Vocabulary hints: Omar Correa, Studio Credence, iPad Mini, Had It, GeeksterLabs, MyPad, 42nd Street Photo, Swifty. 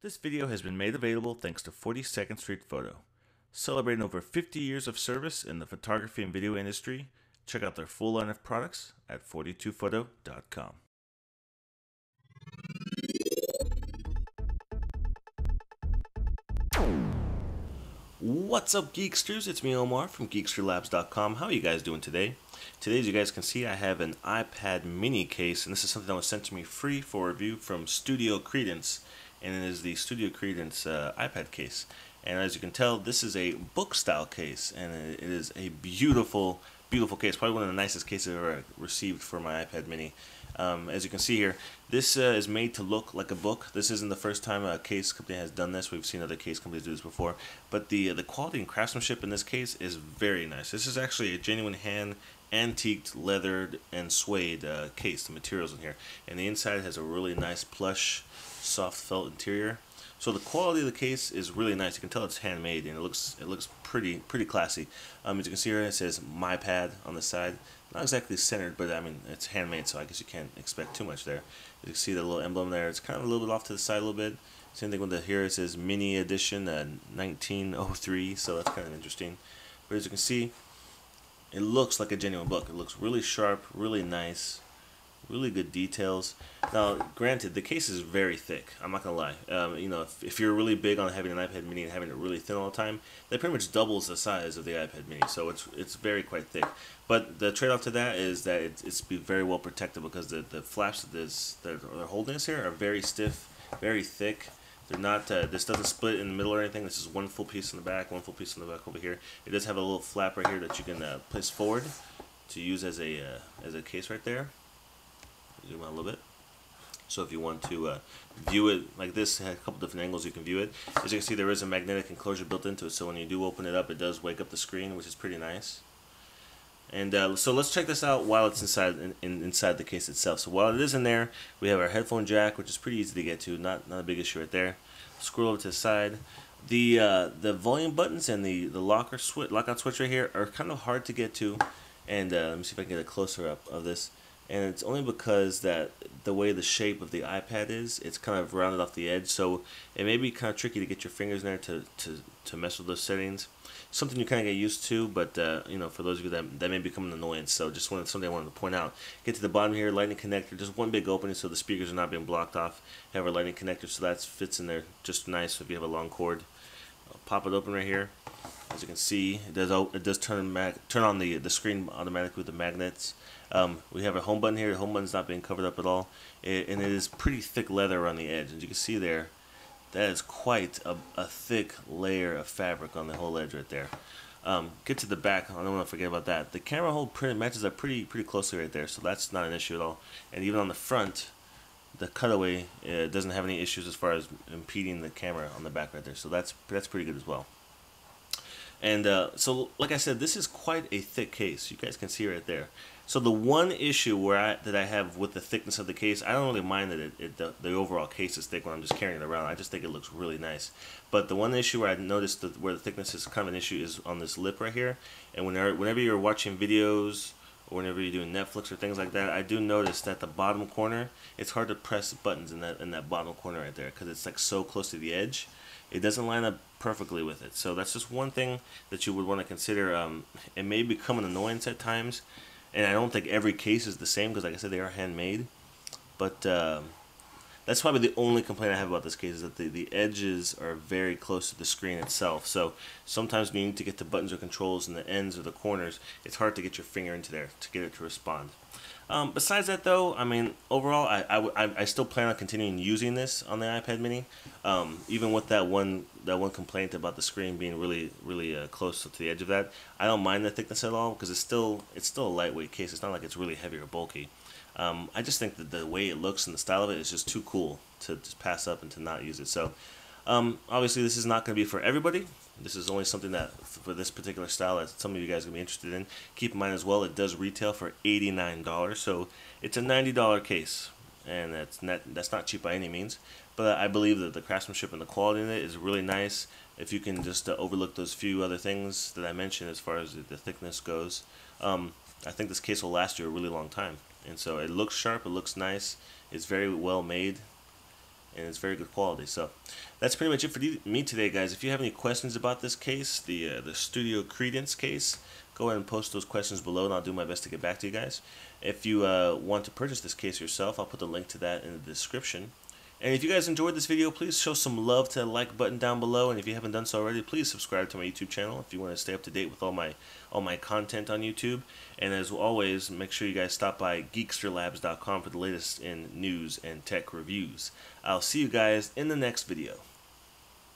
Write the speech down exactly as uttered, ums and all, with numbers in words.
This video has been made available thanks to forty-second Street Photo. Celebrating over fifty years of service in the photography and video industry, check out their full line of products at forty-two photo dot com. What's up, Geeksters? It's me, Omar, from Geekster Labs dot com. How are you guys doing today? Today, as you guys can see, I have an iPad mini case, and this is something that was sent to me free for review from Studio Credence. And it is the Studio Credence uh, iPad case. And as you can tell, this is a book style case, and it is a beautiful, beautiful case. Probably one of the nicest cases I've ever received for my iPad mini. Um, as you can see here, this uh, is made to look like a book. This isn't the first time a case company has done this. We've seen other case companies do this before. But the, the quality and craftsmanship in this case is very nice. This is actually a genuine hand antiqued, leathered, and suede uh, case, the materials in here. And the inside has a really nice plush, soft felt interior. So the quality of the case is really nice. You can tell it's handmade, and it looks it looks pretty pretty classy. Um, as you can see here, it says MyPad on the side. Not exactly centered, but I mean, it's handmade, so I guess you can't expect too much there. You can see the little emblem there. It's kind of a little bit off to the side a little bit. Same thing with the here. It says Mini Edition uh, nineteen oh three, so that's kind of interesting. But as you can see, it looks like a genuine book. It looks really sharp, really nice, really good details. Now, granted, the case is very thick. I'm not gonna lie. Um, you know, if, if you're really big on having an iPad mini and having it really thin all the time, that pretty much doubles the size of the iPad mini. So it's it's very quite thick. But the trade-off to that is that it, it's be very well protected, because the the flaps that this that they're holding us here are very stiff, very thick. They're not, uh, this doesn't split in the middle or anything. This is one full piece in the back, one full piece in the back over here. It does have a little flap right here that you can uh, place forward to use as a uh, as a case right there. Zoom out a little bit. So if you want to uh, view it like this, at a couple different angles you can view it. As you can see, there is a magnetic enclosure built into it, so when you do open it up, it does wake up the screen, which is pretty nice. And uh, so let's check this out while it's inside in, in, inside the case itself. So while it is in there, we have our headphone jack, which is pretty easy to get to. Not not a big issue right there. Scroll over to the side. The uh, the volume buttons and the the locker switch, lockout switch right here are kind of hard to get to. And uh, let me see if I can get a closer up of this. And it's only because that the way the shape of the iPad is, it's kind of rounded off the edge, so it may be kind of tricky to get your fingers in there to, to, to mess with those settings. Something you kind of get used to, but uh, you know, for those of you that, that may become an annoyance, so just wanted, something I wanted to point out. Get to the bottom here, lightning connector, just one big opening so the speakers are not being blocked off. Have a lightning connector, so that fits in there just nice if you have a long cord. I'll pop it open right here. As you can see, it does it does turn mag turn on the the screen automatically with the magnets. Um, we have a home button here. The home button's not being covered up at all, it, and it is pretty thick leather around the edge. As you can see there, that is quite a, a thick layer of fabric on the whole edge right there. Um, get to the back. I don't want to forget about that. The camera hole print matches up pretty pretty closely right there, so that's not an issue at all. And even on the front, the cutaway uh, doesn't have any issues as far as impeding the camera on the back right there. So that's that's pretty good as well. And uh, so, like I said, this is quite a thick case. You guys can see right there. So the one issue where I, that I have with the thickness of the case, I don't really mind that it, it the, the overall case is thick when I'm just carrying it around. I just think it looks really nice. But the one issue where I noticed that where the thickness is kind of an issue is on this lip right here. And whenever, whenever you're watching videos or whenever you're doing Netflix or things like that, I do notice that the bottom corner, it's hard to press buttons in that in that bottom corner right there because it's like so close to the edge. It doesn't line up perfectly with it. So that's just one thing that you would want to consider. Um, it may become an annoyance at times, and I don't think every case is the same because, like I said, they are handmade. But um, that's probably the only complaint I have about this case is that the, the edges are very close to the screen itself. So sometimes when you need to get the buttons or controls in the ends or the corners, it's hard to get your finger into there to get it to respond. Um, besides that, though, I mean, overall, I, I, I still plan on continuing using this on the iPad mini, um, even with that one that one complaint about the screen being really, really uh, close to the edge of that. I don't mind the thickness at all because it's still it's still a lightweight case. It's not like it's really heavy or bulky. Um, I just think that the way it looks and the style of it is just too cool to just pass up and to not use it. So, um, obviously, this is not going to be for everybody. This is only something that, for this particular style, that some of you guys are going to be interested in. Keep in mind as well, it does retail for eighty-nine dollars, so it's a ninety dollar case. And that's not, that's not cheap by any means. But I believe that the craftsmanship and the quality in it is really nice. If you can just uh, overlook those few other things that I mentioned as far as the thickness goes, um, I think this case will last you a really long time. And so it looks sharp, it looks nice, it's very well made. and it's very good quality. So that's pretty much it for me today, guys. If you have any questions about this case, the uh, the Studio Credence case, go ahead and post those questions below, and I'll do my best to get back to you guys. If you uh, want to purchase this case yourself, I'll put the link to that in the description. And if you guys enjoyed this video, please show some love to the like button down below. And if you haven't done so already, please subscribe to my YouTube channel if you want to stay up to date with all my all my content on YouTube. And as always, make sure you guys stop by geekster labs dot com for the latest in news and tech reviews. I'll see you guys in the next video.